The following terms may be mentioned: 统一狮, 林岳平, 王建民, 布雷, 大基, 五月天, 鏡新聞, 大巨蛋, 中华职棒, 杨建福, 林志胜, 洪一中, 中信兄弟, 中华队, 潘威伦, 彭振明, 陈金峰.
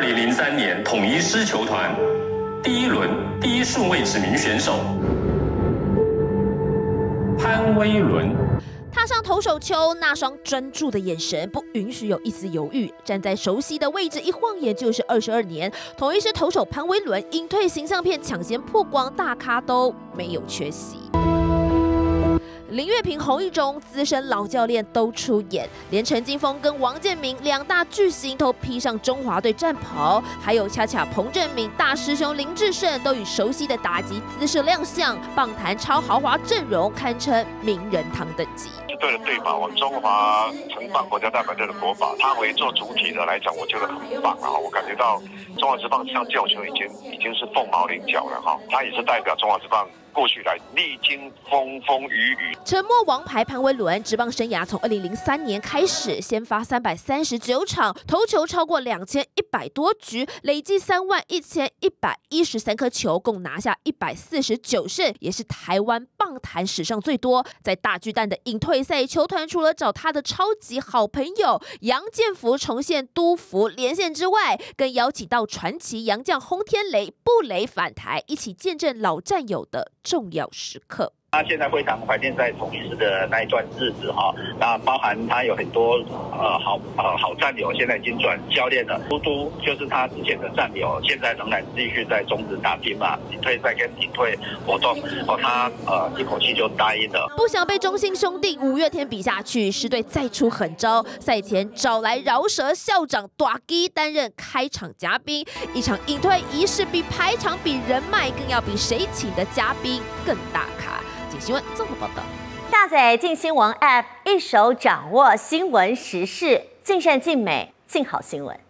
2003年统一狮球团第一轮第一顺位指名选手潘威伦。 踏上投手丘，那双专注的眼神不允许有一丝犹豫。站在熟悉的位置，一晃眼就是22年。统一狮投手潘威伦隐退形象片抢先曝光，大咖都没有缺席。林岳平、洪一中资深老教练都出演，连陈金峰跟王建民两大巨星都披上中华队战袍，还有恰恰彭振明、大师兄林志胜都以熟悉的打击姿势亮相，棒坛超豪华阵容堪称名人堂等级。 对了，对吧？我们中华承办国家代表队的国宝，他为做主体的来讲，我觉得很棒啊！我感觉到中华职棒像教球已经是凤毛麟角了哈，他也是代表中华职棒。 过去来历经风雨，沉默王牌潘威伦职棒生涯从2003年开始，先发339场，投球超过2100多局，累计31113颗球，共拿下149胜，也是台湾棒坛史上最多。在大巨蛋的隐退赛，球团除了找他的超级好朋友杨建福重现都福连线之外，更邀请到传奇洋将轰天雷布雷返台，一起见证老战友的 重要时刻。他现在非常怀念在统一狮的那一段日子哈，那包含他有很多好战友，现在已经转教练了。嘟嘟就是他之前的战友，现在仍然继续在中职打拼嘛，隐退赛跟隐退活动，哦，他一口气就答应了。不想被中信兄弟五月天比下去，狮队再出狠招，赛前找来饶舌校长大基担任开场嘉宾，一场隐退仪式比排场、比人脉，更要比谁请的嘉宾更大咖。 新闻综合报道，下载镜新闻 App， 一手掌握新闻时事，尽善尽美，尽好新闻。